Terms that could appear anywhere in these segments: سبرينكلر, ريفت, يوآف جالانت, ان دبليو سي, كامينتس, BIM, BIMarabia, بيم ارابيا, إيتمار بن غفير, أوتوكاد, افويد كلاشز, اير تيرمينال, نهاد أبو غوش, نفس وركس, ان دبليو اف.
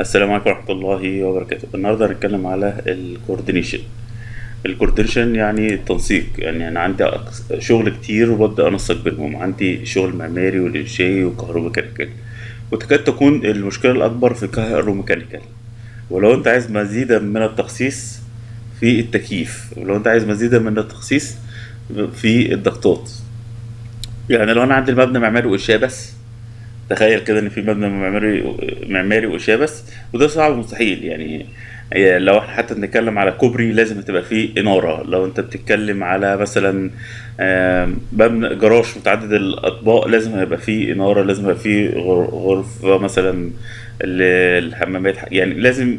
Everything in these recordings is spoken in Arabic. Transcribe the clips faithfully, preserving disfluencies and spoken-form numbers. السلام عليكم ورحمة الله وبركاته. النهاردة هنتكلم على الكوردينيشن. الكوردينيشن يعني التنسيق، يعني أنا عندي شغل كتير وببدأ أنسق بينهم، عندي شغل معماري والإنشائي والكهروميكانيكال، وتكاد تكون المشكلة الأكبر في الكهروميكانيكال. ولو أنت عايز مزيدا من التخصيص في التكييف، ولو أنت عايز مزيدا من التخصيص في الضغطات. يعني لو أنا عندي المبنى معماري وإنشائي بس، تخيل كده ان في مبنى معماري معماري واشياء بس، وده صعب ومستحيل. يعني لو احنا حتى بنتكلم على كوبري لازم تبقى فيه اناره، لو انت بتتكلم على مثلا مبنى جراج متعدد الاطباق لازم هيبقى فيه اناره، لازم هيبقى فيه غرفه مثلا للحمامات، يعني لازم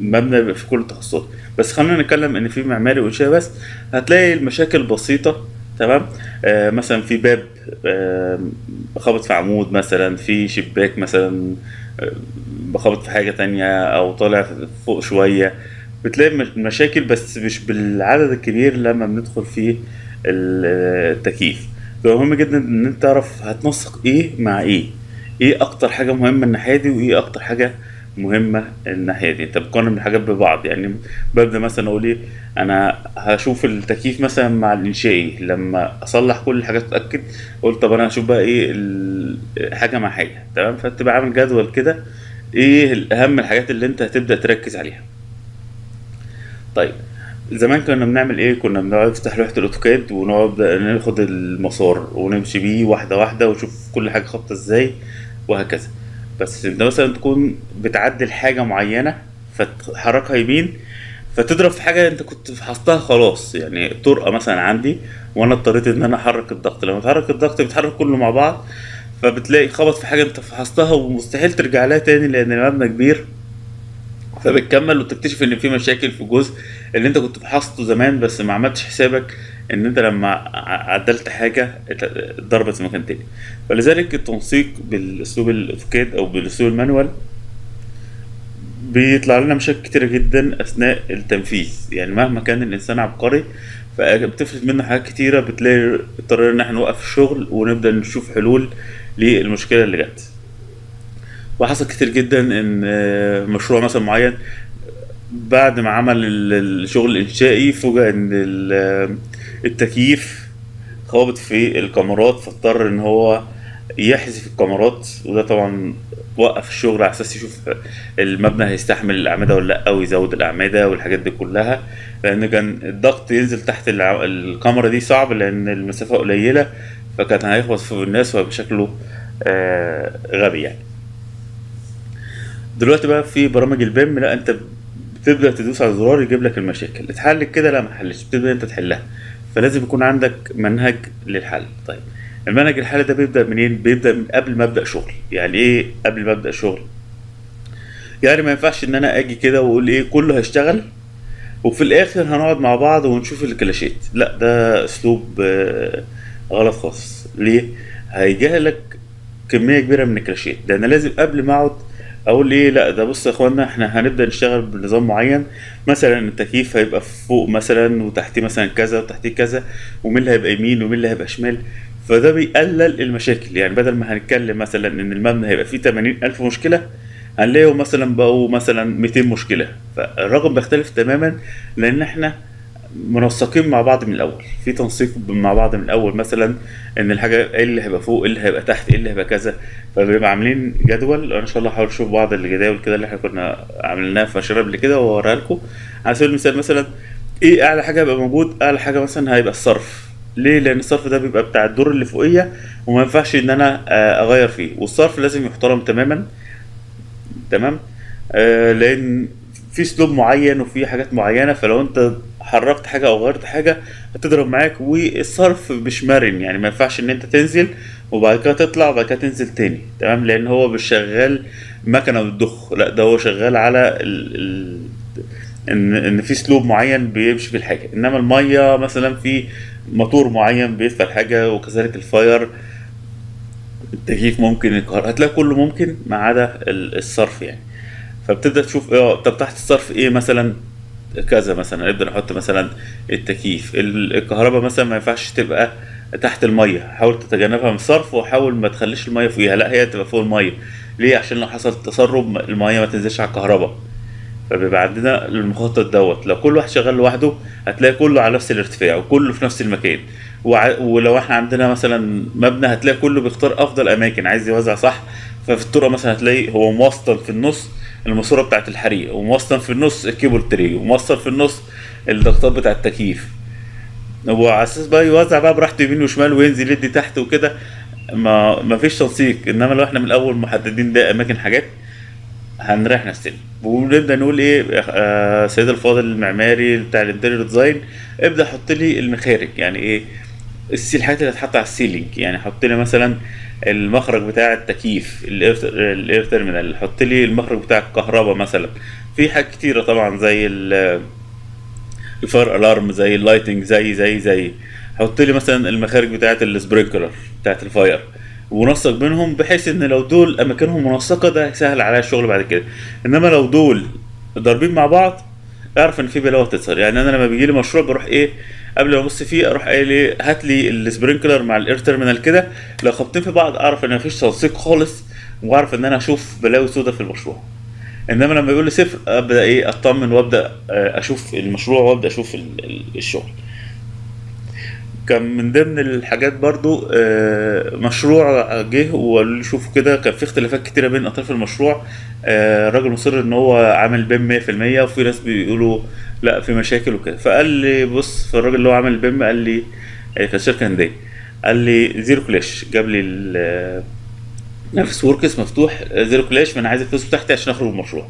مبنى يبقى فيه كل التخصصات. بس خلينا نتكلم ان في معماري واشياء بس، هتلاقي المشاكل بسيطه، تمام؟ آه مثلا في باب آه بخبط في عمود، مثلا في شباك مثلا آه بخبط في حاجه تانية، او طالع فوق شويه، بتلاقي مشاكل بس مش بالعدد الكبير لما بندخل في التكييف. فمهم جدا ان انت تعرف هتنسق ايه مع ايه، ايه اكتر حاجه مهمه الناحيه دي وايه اكتر حاجه مهمه الناحيه دي. انت بتقارن الحاجات ببعض، يعني ببدا مثلا اقول ايه، انا هشوف التكييف مثلا مع الانشائي، لما اصلح كل الحاجات اتاكد اقول طب انا هشوف بقى ايه حاجه مع حاجه، تمام؟ فتبقى عامل جدول كده ايه الاهم، الحاجات اللي انت هتبدا تركز عليها. طيب زمان كنا بنعمل ايه؟ كنا بنقعد نفتح لوحه الاوتوكاد ونقعد ناخد المسار ونمشي بيه واحده واحده ونشوف كل حاجه خابطه ازاي وهكذا. بس انت مثلا تكون بتعدل حاجه معينه فتحركها يمين فتضرب في حاجه انت كنت فحصتها خلاص، يعني طرقه مثلا عندي وانا اضطريت ان انا احرك الضغط، لما تحرك الضغط بتحرك كله مع بعض، فبتلاقي خبط في حاجه انت فحصتها ومستحيل ترجع لها تاني لان المبنى كبير، فبتكمل وتكتشف ان في مشاكل في الجزء اللي انت كنت فحصته زمان بس ما عملتش حسابك ان انت لما عدلت حاجه ضربت في مكان تاني. فلذلك التنسيق بالاسلوب الاوتوكاد او بالاسلوب المانوال بيطلع لنا مشاكل كتيره جدا اثناء التنفيذ. يعني مهما كان الانسان عبقري فبتفلت منه حاجات كتيره، بتلاقي اضطرينا ان احنا نوقف الشغل ونبدا نشوف حلول للمشكله اللي جت. وحصل كتير جدا ان مشروع مثلا معين بعد ما عمل الشغل الانشائي فوجئ ان التكييف خابط في الكاميرات، فاضطر ان هو يحذف الكاميرات، وده طبعا وقف الشغل على اساس يشوف المبنى هيستحمل الاعمده ولا لا، او يزود الاعمده والحاجات دي كلها، لان كان الضغط ينزل تحت الكاميرا دي صعب لان المسافه قليله، فكان هيخبط في الناس وهيبقى شكله آه غبي. يعني دلوقتي بقى في برامج البيم، لا انت بتبدا تدوس على الزرار يجيب لك المشاكل، اتحلت كده لا ما حلتش، بتبدا انت تحلها، فلازم يكون عندك منهج للحل. طيب المنهج الحل ده بيبدا منين؟ بيبدا من قبل ما ابدا شغل. يعني ايه قبل ما ابدا شغل؟ يعني ما ينفعش ان انا اجي كده واقول ايه كله هيشتغل وفي الاخر هنقعد مع بعض ونشوف الكلاشات، لا ده اسلوب غلط خالص. ليه؟ هيجهلك كميه كبيره من الكلاشات. ده انا لازم قبل ما اقعد اقول ايه، لا ده بص يا اخوانا احنا هنبدا نشتغل بنظام معين، مثلا التكييف هيبقى فوق مثلا وتحتيه مثلا كذا وتحتيه كذا، ومين اللي هيبقى يمين ومين اللي هيبقى شمال، فده بيقلل المشاكل. يعني بدل ما هنتكلم مثلا ان المبنى هيبقى فيه تمانين الف مشكله هنلاقيهم مثلا بقوا مثلا ميتين مشكله، فالرقم بيختلف تماما لان احنا منسقين مع بعض من الاول، في تنسيق مع بعض من الاول، مثلا ان الحاجه ايه اللي هيبقى فوق، ايه اللي هيبقى تحت، ايه اللي هيبقى كذا، فبنبقى عاملين جدول. ان شاء الله هحاول اشوف بعض الجداول كده اللي احنا كنا عملناها في شراب قبل كده واوريها لكم. على سبيل المثال مثلا ايه اعلى حاجه هيبقى موجود؟ اعلى حاجه مثلا هيبقى الصرف. ليه؟ لان الصرف ده بيبقى بتاع الدور اللي فوقيه وما ينفعش ان انا اغير فيه، والصرف لازم يحترم تماما، تمام؟ آه لان في اسلوب معين وفي حاجات معينه، فلو انت حركت حاجه او غيرت حاجه هتضرب معاك، والصرف مش مرن، يعني ما ينفعش ان انت تنزل وبعد كده تطلع وبعد كده تنزل تاني، تمام؟ لان هو مش شغال مكنه بتضخ، لا ده هو شغال على ال... ال... ان ان في اسلوب معين بيمشي في الحاجه، انما الميه مثلا في موتور معين بيدفع الحاجه، وكذلك الفاير، التكييف ممكن، الكهرباء، هتلاقي كله ممكن ما عدا الصرف يعني. فبتبدا تشوف اه طب تحت الصرف ايه مثلا كذا، مثلا نبدا نحط مثلا التكييف، الكهرباء مثلا ما ينفعش تبقى تحت الميه، حاول تتجنبها من الصرف وحاول ما تخليش الميه فوقيها، لا هي تبقى فوق الميه، ليه؟ عشان لو حصل تسرب الميه ما تنزلش على الكهرباء. فبيبقى عندنا المخطط دوت. لو كل واحد شغال لوحده هتلاقي كله على نفس الارتفاع وكله في نفس المكان، وع ولو احنا عندنا مثلا مبنى هتلاقي كله بيختار افضل اماكن، عايز يوزع صح. ففي الترا مثلا هتلاقي هو موصل في النص الماسوره بتاعه الحريق، وموصل في النص الكيبل تري، وموصل في النص الضغطات بتاع التكييف، وعلى اساس بقى يوزع بقى براحته يمين وشمال وينزل يدي تحت وكده، ما مفيش تنسيق. انما لو احنا من الاول محددين ده اماكن حاجات هنريح نفسنا، ونبدا نقول ايه آه سيد الفاضل المعماري بتاع الانتيريور ديزاين ابدا حط لي المخارج، يعني ايه الحاجات اللي هتحط على السيلينج، يعني حط لي مثلا المخرج بتاع التكييف الاير تيرمينال، حط لي المخرج بتاع الكهرباء مثلا. في حاجات كتيره طبعا زي الفاير الارم، زي اللايتنج، زي زي زي حط لي مثلا المخارج بتاعه السبرينكلر بتاعه الفاير، ونسق بينهم بحيث ان لو دول اماكنهم منسقه ده هيسهل عليا الشغل بعد كده. انما لو دول ضاربين مع بعض اعرف ان في بلاوه تتصل. يعني انا لما بيجي لي مشروع بروح ايه قبل ما ابص فيه اروح قايل ايه هات لي السبرينكلر مع الاير تيرمينال كده، لو خبطين في بعض اعرف ان مفيش تنسيق خالص، واعرف ان انا اشوف بلاوي سودا في المشروع. انما لما يقول لي صفر ابدا ايه اطمن وابدا اشوف المشروع وابدا اشوف الشغل. كان من ضمن الحاجات برضو مشروع جه وقالوا لي شوفوا كده، كان في اختلافات كتيره بين اطراف المشروع. الراجل مصر ان هو عامل بيم مية في المية، وفي ناس بيقولوا لا في مشاكل وكده. فقال لي بص، فالراجل اللي هو عامل بيم قال لي كانت شركه هنديه، قال لي زيرو كلاش، جاب لي نفس وركس مفتوح زيرو كلاش، ما انا عايز الفلوس بتاعتي عشان اخرج المشروع.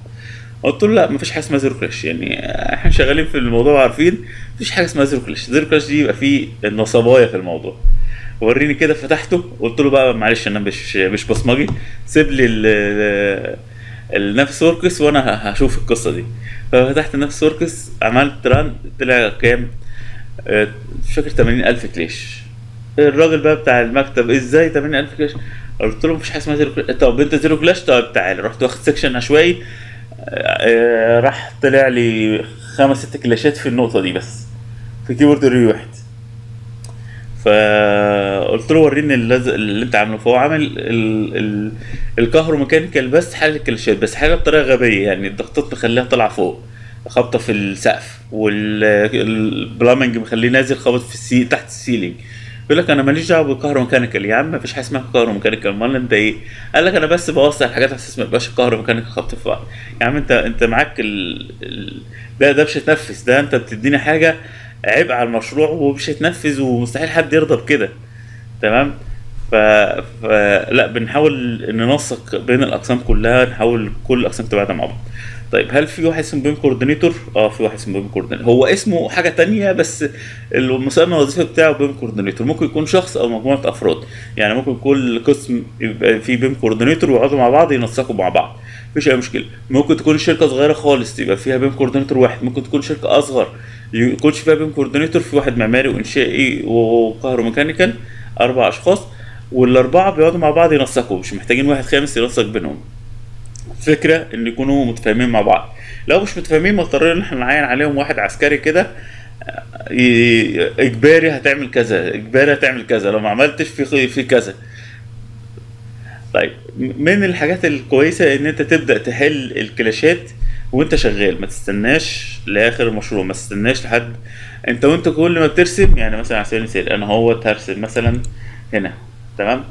قلت له لا مفيش حاجه اسمها زيرو كلاش، يعني احنا شغالين في الموضوع وعارفين مفيش حاجه اسمها زيرو كلاش. زيرو كلاش دي يبقى فيه نصبايه في الموضوع. وريني كده، فتحته قلت له بقى معلش انا مش مش بصمجي، سيب لي النفس وركس وانا هشوف القصه دي. ففتحت النفس وركس عملت ران، طلع كام؟ مش فاكر تمانين الف كلاش. الراجل بقى بتاع المكتب ازاي تمانين الف كلاش؟ قلت له مفيش حاجه اسمها زيرو كلاش. طب انت زيرو كلاش؟ طب تعالى. رحت واخد سكشن عشوائي، راح طلع لي خمس ست كلاشات في النقطه دي بس في كيبورد ري واحد. فقلت له وريني اللي انت عامله. فهو عامل الكهروميكانيكال بس حل الكلاشات بس، حاجه بطريقه غبيه، يعني الضغطات مخليها طالعه فوق خابطه في السقف، والبلامنج مخليه نازل خابط في السي... تحت السيلينج. يقول لك انا ماليش دعوه بالكهروميكانيكال. يا عم مفيش حاجه اسمها كهروميكانيكال، امال انت ايه؟ قال لك انا بس بوصل الحاجات على اساس ما يبقاش الكهروميكانيكال خبط في بعض. يا عم انت انت معاك ال... ال... ده ده مش هيتنفذ، ده انت بتديني حاجه عبء على المشروع ومش هيتنفذ، ومستحيل حد يرضى بكده. تمام؟ ف... فلا بنحاول ننسق بين الاقسام كلها، نحاول كل الاقسام تبعتها مع بعض. طيب هل في واحد اسمه بيم كوردينيتور؟ اه في واحد اسمه بيم كوردينيتور، هو اسمه حاجه تانية بس المسمى الوظيفي بتاعه بيم كوردينيتور. ممكن يكون شخص او مجموعه افراد، يعني ممكن كل قسم يبقى فيه بيم كوردينيتور ويقعدوا مع بعض ينسقوا مع بعض، مفيش اي مشكله. ممكن تكون شركه صغيره خالص يبقى فيها بيم كوردينيتور واحد، ممكن تكون شركه اصغر يكونش فيها بيم كوردينيتور، في واحد معماري وانشائي وكهروميكانيكال، اربع اشخاص، والاربعه بيقعدوا مع بعض ينسقوا، مش محتاجين واحد خامس ينسق بينهم. فكرة ان يكونوا متفاهمين مع بعض، لو مش متفاهمين مضطرين ان احنا نعين عليهم واحد عسكري كده اجباري هتعمل كذا، اجباري هتعمل كذا، لو ما عملتش في في كذا. طيب من الحاجات الكويسه ان انت تبدا تحل الكلاشات وانت شغال، ما تستناش لاخر المشروع، ما تستناش لحد انت وانت كل ما بترسم. يعني مثلا على سبيل المثال انا هو هرسم مثلا هنا، تمام؟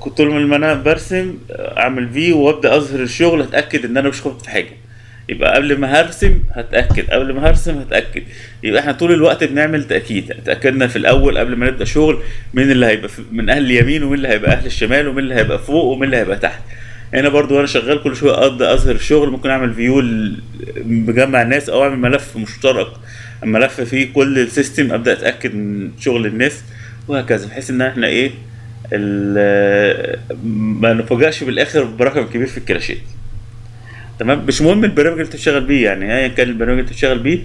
كنت طول ما انا برسم اعمل في وابدا اظهر الشغل، اتاكد ان انا مش خبطت في حاجه، يبقى قبل ما هرسم هتاكد، قبل ما هرسم هتاكد. يبقى احنا طول الوقت بنعمل تاكيد، اتاكدنا في الاول قبل ما نبدا شغل مين اللي هيبقى من اهل اليمين، ومين اللي هيبقى اهل الشمال، ومين اللي هيبقى فوق، ومين اللي هيبقى تحت. هنا برضو وانا شغال كل شويه ابدا اظهر الشغل، ممكن اعمل فيو بجمع الناس، او اعمل ملف مشترك ملف فيه كل السيستم، ابدا اتاكد من شغل الناس وهكذا، بحيث ان احنا ايه ما نفاجئش بالاخر برقم كبير في الكلاشات. تمام؟ مش مهم البرنامج اللي انت بتشتغل بيه، يعني ايا كان البرنامج اللي انت بتشتغل بيه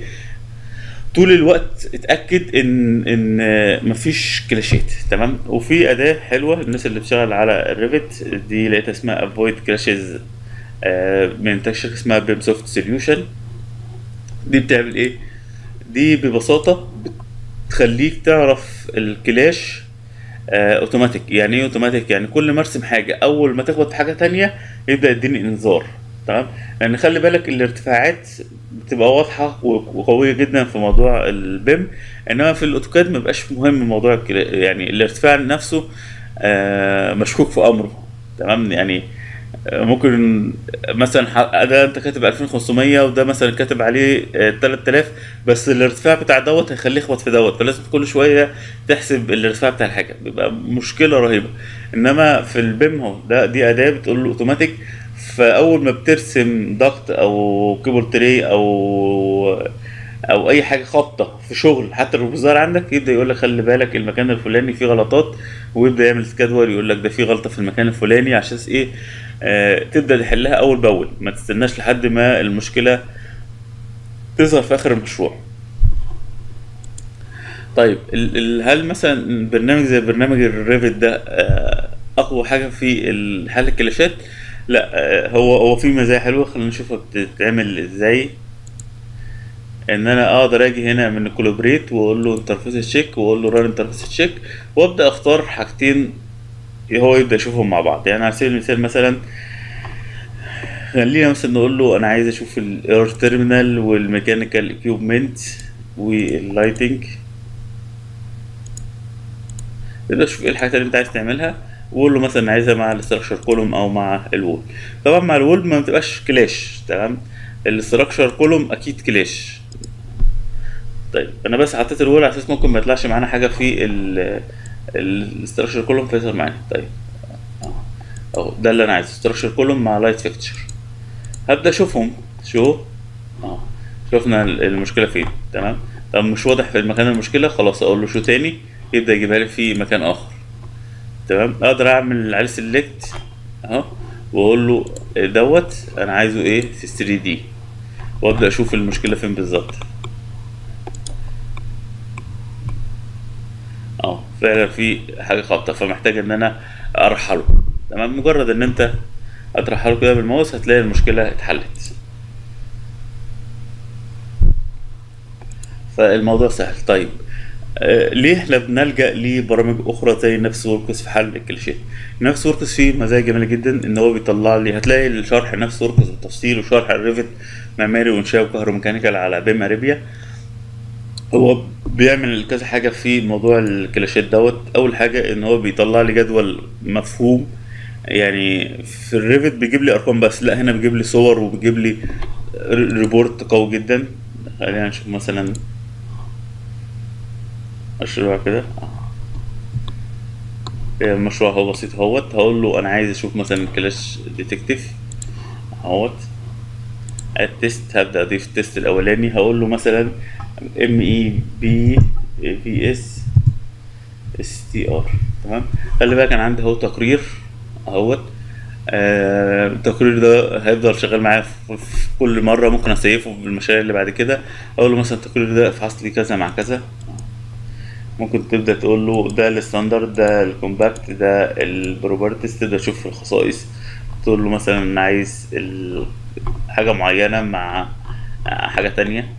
طول الوقت اتاكد ان ان مفيش كلاشات. تمام؟ وفي اداه حلوه الناس اللي بتشتغل على الريفت دي لقيتها اسمها افويد كلاشز من شركه اسمها بيم سوفت سوليوشن. دي بتعمل ايه؟ دي ببساطه بتخليك تعرف الكلاش اوتوماتيك. يعني ايه اوتوماتيك؟ يعني كل ما ارسم حاجه اول ما تخبط في حاجه ثانيه يبدا يديني انذار، تمام؟ لان خلي بالك الارتفاعات بتبقى واضحه وقويه جدا في موضوع البيم، انما في الاوتوكاد ما بقاش مهم موضوع يعني الارتفاع نفسه مشكوك في امره، تمام؟ يعني ممكن مثلا ده انت كاتب ألفين وخمسمية وده مثلا كاتب عليه تلات آلاف، بس الارتفاع بتاع دوت هيخليه يخبط في دوت، فلازم كل شويه تحسب الارتفاع بتاع الحاجه، بيبقى مشكله رهيبه. انما في البيم هو ده دي اداه بتقول له اوتوماتيك، فاول ما بترسم ضغط او كيبورد تري او او اي حاجه خابطه في شغل حتى الربوزار عندك، يبدا يقول لك خلي بالك المكان الفلاني فيه غلطات، ويبدا يعمل سكادول يقول لك ده فيه غلطه في المكان الفلاني، عشان ايه؟ آه تبدا تحلها اول باول، ما تستناش لحد ما المشكله تظهر في اخر المشروع. طيب هل مثلا برنامج زي برنامج الريفت ده آه اقوى حاجه في حل الكلاشات؟ لا، آه هو هو فيه مزايا حلوه، خلينا نشوفها بتتعمل ازاي. ان انا اقدر اجي هنا من الكولابريت واقول له انترفيس تشيك واقول له ران انترفيس تشيك، وابدا اختار حاجتين هو يبدا يشوفهم مع بعض. يعني على سبيل المثال مثلا خلينا مثلا نقول له انا عايز اشوف الاير تيرمينال والميكانيكال اكيوبمنت واللايتنج، يبدا اشوف ايه الحاجات اللي انت عايز تعملها واقول له مثلا عايزها مع الاستراكشر كولوم او مع الوول. طبعا مع الوول ما بتبقاش كلاش، تمام؟ الاستراكشر كولوم اكيد كلاش. طيب انا بس حطيت الوول على اساس ممكن ما يطلعش معانا حاجه في ال الاستراكشر كولوم فيظهر معانا. طيب اهو ده اللي انا عايزه، استراكشر كولوم مع لايت فيكتشر. هبدا اشوفهم شو اه شفنا المشكله فين، تمام؟ طب مش واضح في المكان المشكله، خلاص اقول له شو تاني يبدا يجيبها لي في مكان اخر، تمام؟ اقدر اعمل عليه سيلكت اهو واقول له دوت انا عايزه ايه في ثري دي، وابدا اشوف المشكله فين بالظبط. اه فعلا في حاجه خابطه فمحتاج ان انا ارحله، تمام؟ مجرد ان انت هترحله كده بالماوس هتلاقي المشكله اتحلت، فالموضوع سهل. طيب آه ليه احنا بنلجا لبرامج اخرى زي نفس وركس في حل الكلاشات؟ نفس وركس فيه مزايا جميله جدا، ان هو بيطلع لي هتلاقي الشرح نفس وركس بالتفصيل وشرح الريفت معماري وانشاء وكهروميكانيكال على بيم ارابيا. هو بيعمل كذا حاجه في موضوع الكلاشات دوت. اول حاجه ان هو بيطلع لي جدول مفهوم، يعني في الريفت بيجيب لي ارقام بس، لا هنا بيجيب لي صور وبيجيب لي ريبورت قوي جدا. خلينا نشوف مثلا مشروع كده، المشروع هو بسيط اهوت. هقول له انا عايز اشوف مثلا كلاش ديتكتيف اهوت التست، هبدا اضيف التست الاولاني. هقول له مثلا ام اي بي في اس اس تي ار، تمام؟ خلي بالك انا عندي اهو تقرير اهوت. آه التقرير ده هيفضل شغال معايا في كل مره، ممكن اسيفه بالمشاريع اللي بعد كده. اقول له مثلا التقرير ده فحص لي كذا مع كذا، ممكن تبدا تقول له ده الستاندرد ده الكومباكت ده البروبرتيز، تبدا تشوف الخصائص. تقول له مثلا انا عايز حاجه معينه مع حاجه تانية.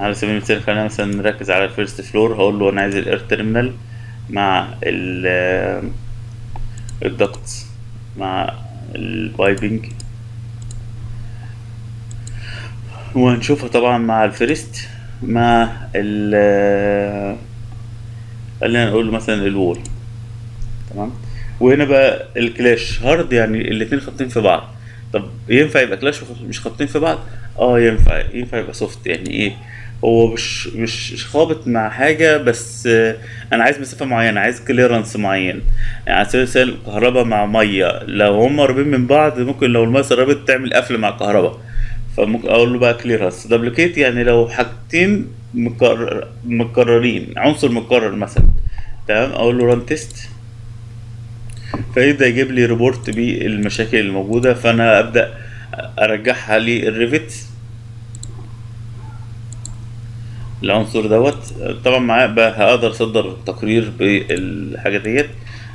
على سبيل المثال خلينا مثلا نركز على الفيرست فلور، هقول له انا عايز الاير تيرمينال مع الدكت مع البايبنج، وهنشوفها طبعا مع الفيرست مع ال خلينا نقول مثلا الوول، تمام؟ وهنا بقى الكلاش هارد، يعني الاتنين خابطين في بعض. طب ينفع يبقى كلاش مش خابطين في بعض؟ اه ينفع، ينفع يبقى سوفت. يعني ايه؟ هو مش مش خابط مع حاجه، بس انا عايز مسافه معينه، عايز كليرنس معين. يعني على سبيل المثال كهرباء مع ميه، لو هما قريبين من بعض ممكن لو الميه قربت تعمل قفل مع الكهرباء، فممكن اقول له بقى كليرنس دبليكيت، يعني لو حاجتين مكرر مكررين، عنصر مكرر مثلا، تمام؟ اقول له ران تيست فيبدا يجيب لي ريبورت بالمشاكل الموجوده، فانا ابدا ارجعها للريفت العنصر دوت. طبعا معاه بقى هقدر اصدر تقرير بالحاجه ديت،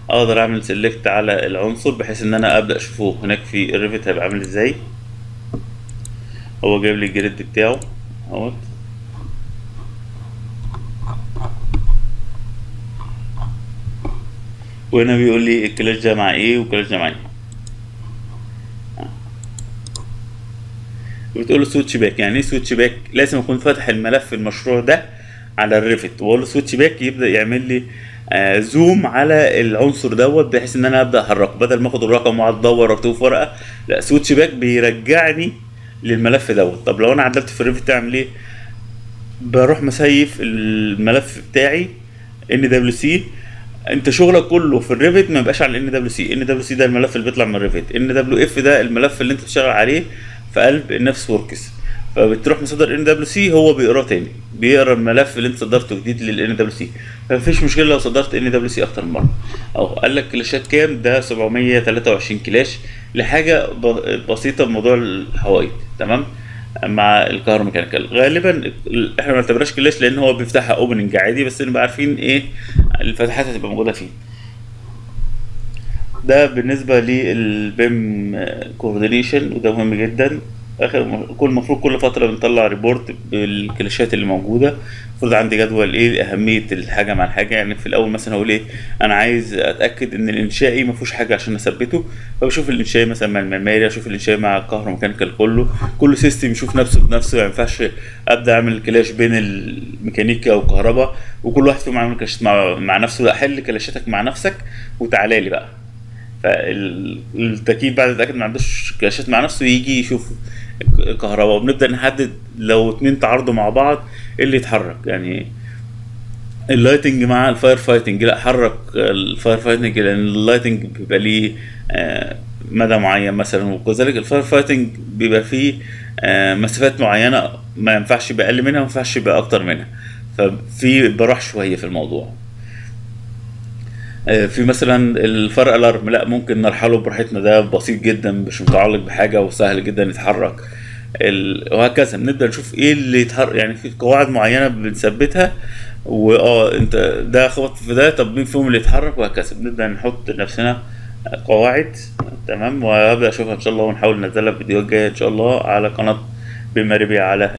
اقدر اعمل سيلكت على العنصر بحيث ان انا ابدا اشوفه هناك في الريفت هيبقى عامل ازاي. هو جايب لي الجريد بتاعه اهوت، وهنا بيقول لي الكلاش ده مع ايه والكلاش ده مع ايه. وبتقول له سويتش باك. يعني ايه سويتش باك؟ لازم اكون فاتح الملف المشروع ده على الريفت واقول له سويتش باك، يبدا يعمل لي آه زوم على العنصر دوت بحيث ان انا ابدا احركه، بدل ما اخد الرقم واقعد ادور واكتبه في ورقه، لا سويتش باك بيرجعني للملف دوت. طب لو انا عدلت في الريفت اعمل ايه؟ بروح مسيف الملف بتاعي ان دبليو سي. انت شغلك كله في الريفت ما يبقاش على ان دبليو سي، ان دبليو سي ده الملف اللي بيطلع من الريفت، ان دبليو اف ده الملف اللي انت بتشتغل عليه في قلب النفس وركس. فبتروح مصدر ان دبليو سي هو بيقراه تاني، بيقرا الملف اللي انت صدرته جديد للان دبليو سي، فمفيش مشكله لو صدرت ان دبليو سي اكتر من مره. اهو قال لك كلاشات كام؟ ده سبعمية تلاتة وعشرين كلاش لحاجه بسيطه بموضوع الحوائط، تمام؟ مع الكهروميكانيكال غالبا احنا ما بنعتبرهاش كلاش لان هو بيفتحها اوبننج عادي، بس نبقى عارفين ايه الفتحات هتبقى موجوده فين. ده بالنسبه للبيم كوردينيشن وده مهم جدا. اخر كل المفروض كل فتره بنطلع ريبورت بالكلاشات اللي موجوده، المفروض عندي جدول ايه اهميه الحاجه مع الحاجه. يعني في الاول مثلا هقول ايه انا عايز اتاكد ان الانشائي ما فيهوش حاجه عشان اثبته، فبشوف الانشائي مثلا مع المعماري، اشوف الانشائي مع الكهروميكانيكال، كله كل سيستم يشوف نفسه بنفسه، ما يعني ينفعش ابدا اعمل كلاش بين الميكانيكا والكهرباء وكل واحد فيهم عامل كلاشات مع, مع نفسه. لا، حل كلاشاتك مع نفسك وتعالى لي بقى. فالتكييف بعد التاكد ما عندوش كلاشات مع نفسه يجي يشوف الكهرباء، وبنبدا نحدد لو اتنين تعارضوا مع بعض ايه اللي يتحرك. يعني اللايتنج مع الفاير فايتنج، لا حرك الفاير فايتنج لان اللايتنج بيبقى ليه مدى معين مثلا، وكذلك الفاير فايتنج بيبقى فيه مسافات معينه ما ينفعش يبقى اقل منها وما ينفعش يبقى اكتر منها، ففي براح شويه في الموضوع. في مثلا الفرق الارم، لا ممكن نرحله براحتنا، ده بسيط جدا مش متعلق بحاجه وسهل جدا يتحرك ال... وهكذا. بنبدا نشوف ايه اللي يتحرك، يعني في قواعد معينه بنثبتها واه انت ده خبط في ده، طب مين فيهم اللي يتحرك وهكذا. بنبدا نحط لنفسنا قواعد، تمام؟ وهبدا اشوفها ان شاء الله ونحاول ننزلها في الفيديوهات الجايه ان شاء الله على قناه بيم ارابيا على